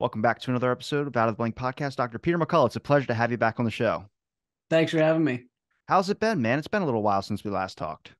Welcome back to another episode of Out of the Blank Podcast. Dr. Peter McCullough, it's a pleasure to have you back on the show. Thanks for having me. How's it been, man? It's been a little while since we last talked.